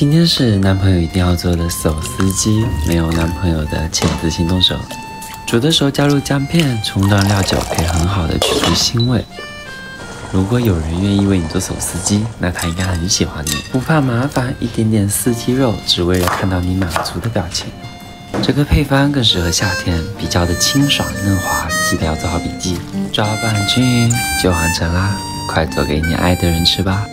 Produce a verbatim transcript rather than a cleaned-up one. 今天是男朋友一定要做的手撕鸡，没有男朋友的茄子请动手。煮的时候加入姜片，冲淡料酒，可以很好的去除腥味。如果有人愿意为你做手撕鸡，那他应该很喜欢你，不怕麻烦，一点点四鸡肉，只为了看到你满足的表情。这个配方更适合夏天，比较的清爽嫩滑，记得要做好笔记。抓拌均匀就完成啦，快做给你爱的人吃吧。